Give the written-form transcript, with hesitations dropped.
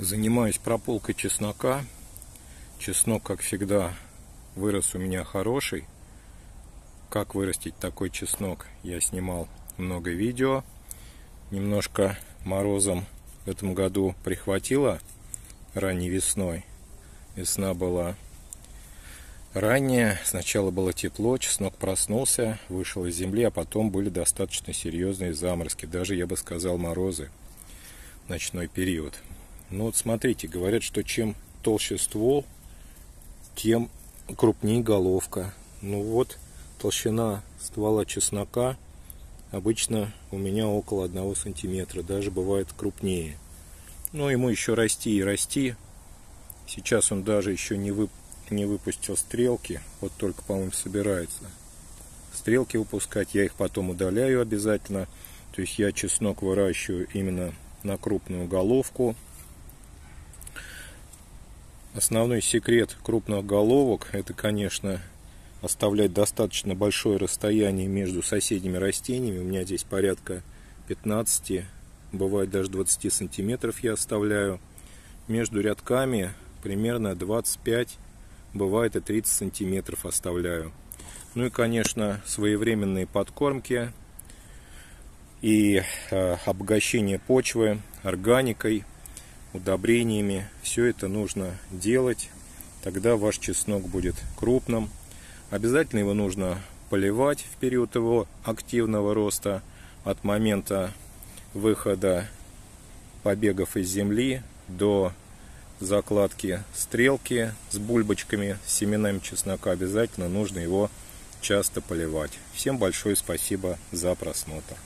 Занимаюсь прополкой чеснока. Чеснок, как всегда, вырос у меня хороший. Как вырастить такой чеснок, я снимал много видео. Немножко морозом в этом году прихватило ранней весной. Весна была ранняя. Сначала было тепло, чеснок проснулся, вышел из земли, а потом были достаточно серьезные заморозки. Даже, я бы сказал, морозы в ночной период. Ну вот смотрите, говорят, что чем толще ствол, тем крупнее головка. Ну вот, толщина ствола чеснока обычно у меня около 1 сантиметра, даже бывает крупнее. Но ему еще расти и расти. Сейчас он даже еще не выпустил стрелки, вот только, по-моему, собирается стрелки выпускать. Я их потом удаляю обязательно. То есть я чеснок выращиваю именно на крупную головку. Основной секрет крупных головок — это, конечно, оставлять достаточно большое расстояние между соседними растениями. У меня здесь порядка 15, бывает даже 20 сантиметров я оставляю. Между рядками примерно 25, бывает и 30 сантиметров оставляю. Ну и, конечно, своевременные подкормки и обогащение почвы органикой, удобрениями. Все это нужно делать, тогда ваш чеснок будет крупным. Обязательно его нужно поливать в период его активного роста, от момента выхода побегов из земли до закладки стрелки с бульбочками, с семенами чеснока. Обязательно нужно его часто поливать. Всем большое спасибо за просмотр.